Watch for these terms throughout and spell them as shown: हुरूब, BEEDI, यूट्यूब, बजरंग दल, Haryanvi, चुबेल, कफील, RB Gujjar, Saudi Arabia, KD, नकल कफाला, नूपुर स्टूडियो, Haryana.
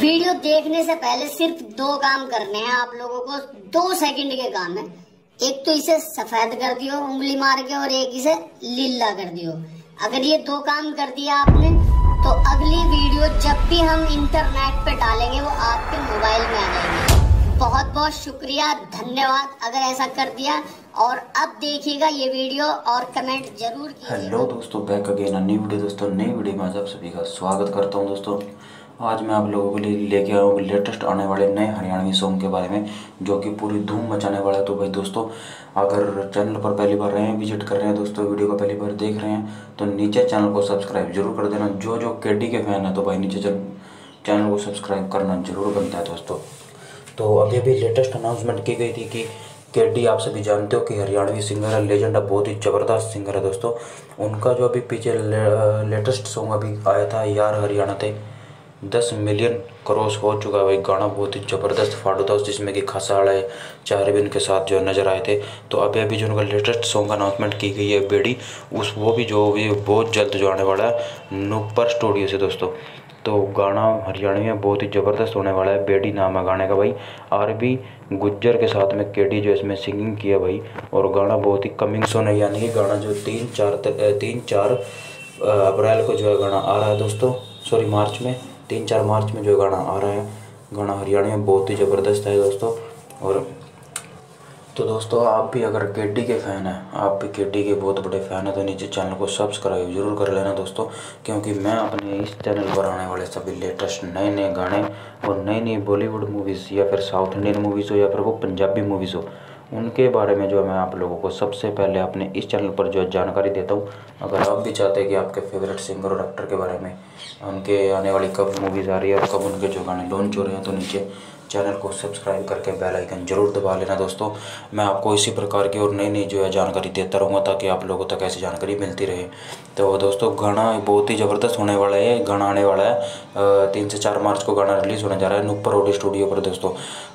Video देखने से पहले सिर्फ दो काम करने हैं आप लोगों को, 2 सेकंड के काम है। एक तो इसे सफेद कर दियो उंगली मार के और एक इसे लीला कर दियो। अगर ये 2 काम कर दिया आपने तो अगली वीडियो जब भी हम इंटरनेट पे डालेंगे वो आपके मोबाइल में आ जाएगी। बहुत बहुत शुक्रिया, धन्यवाद अगर ऐसा कर दिया। और अब देखिएगा ये वीडियो और कमेंट जरूर कीजिए। हेलो दोस्तों, बैक अगेन नई वीडियो। दोस्तों नई वीडियो में आज आप सभी का स्वागत करता हूं। दोस्तों आज मैं आप लोगों के लिए लेके आया हूँ लेटेस्ट आने वाले नए हरियाणवी सॉन्ग के बारे में जो कि पूरी धूम मचाने वाला है। तो भाई दोस्तों अगर चैनल पर पहली बार रहे हैं, विजिट कर रहे हैं दोस्तों, वीडियो को पहली बार देख रहे हैं तो नीचे चैनल को सब्सक्राइब जरूर कर देना। जो केडी के फैन है तो भाई नीचे चैनल को सब्सक्राइब करना जरूर बनता है दोस्तों। तो अभी अभी लेटेस्ट अनाउंसमेंट की गई थी कि केडी आप सभी जानते हो कि हरियाणवी सिंगर है, लेजेंड है, बहुत ही ज़बरदस्त सिंगर है दोस्तों। उनका जो अभी पीछे लेटेस्ट सॉन्ग अभी आया था यार हरियाणा थे, 10 मिलियन क्रॉस हो चुका है भाई। गाना बहुत ही ज़बरदस्त फाड़ू था जिसमें कि खसाड़ा है चार भी उनके साथ जो नज़र आए थे। तो अभी अभी जो उनका लेटेस्ट सॉन्ग अनाउंसमेंट की गई है बीडी, वो भी जो भी बहुत जल्द जो आने वाला है नूपुर स्टूडियो से दोस्तों। तो गाना हरियाणवी में बहुत ही ज़बरदस्त होने वाला है। बेडी नाम है गाने का भाई। आरबी गुज्जर के साथ में केडी जो इसमें सिंगिंग किया भाई, और गाना बहुत ही कमिंग सोन है, यानी कि गाना जो 3-4 अप्रैल को जो है गाना आ रहा है दोस्तों। सॉरी मार्च में, 3-4 मार्च में जो गाना आ रहा है। गाना हरियाणवी में बहुत ही ज़बरदस्त है दोस्तों। और तो दोस्तों आप भी अगर केडी के फ़ैन हैं, आप भी केडी के बहुत बड़े फ़ैन हैं तो नीचे चैनल को सब्सक्राइब जरूर कर लेना दोस्तों, क्योंकि मैं अपने इस चैनल पर आने वाले सभी लेटेस्ट नए नए गाने और नई नई बॉलीवुड मूवीज़ या फिर साउथ इंडियन मूवीज़ हो या फिर वो पंजाबी मूवीज़ हो, उनके बारे में जो मैं आप लोगों को सबसे पहले अपने इस चैनल पर जो जानकारी देता हूँ। अगर आप भी चाहते हैं कि आपके फेवरेट सिंगर और एक्टर के बारे में, उनके आने वाली कब मूवीज़ आ रही है और कब उनके जो गाने लॉन्च हो रहे हैं, तो नीचे चैनल को सब्सक्राइब करके बेल आइकन जरूर दबा लेना दोस्तों। मैं आपको इसी प्रकार की और नई नई जो है जानकारी देता रहूँगा ताकि आप लोगों तक ऐसी जानकारी मिलती रहे। तो दोस्तों गाना बहुत ही ज़बरदस्त होने वाला है। गाना आने वाला है 3 से 4 मार्च को गाना रिलीज़ होने जा रहा है नूपुर स्टूडियो पर दोस्तों।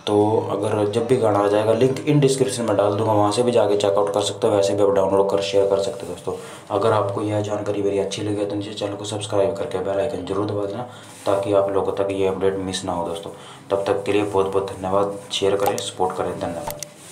तो अगर जब भी गाना आ जाएगा लिंक इन डिस्क्रिप्शन में डाल दूँगा, वहाँ से भी जाके चेकआउट कर सकते हो, वैसे भी आप डाउनलोड कर शेयर कर सकते हो दोस्तों। अगर आपको यह जानकारी मेरी अच्छी लगी तो नीचे चैनल को सब्सक्राइब करके बेल आइकन जरूर दबा देना ताकि आप लोगों तक ये अपडेट मिस ना हो दोस्तों। तब तक के लिए बहुत बहुत धन्यवाद। शेयर करें, सपोर्ट करें, धन्यवाद।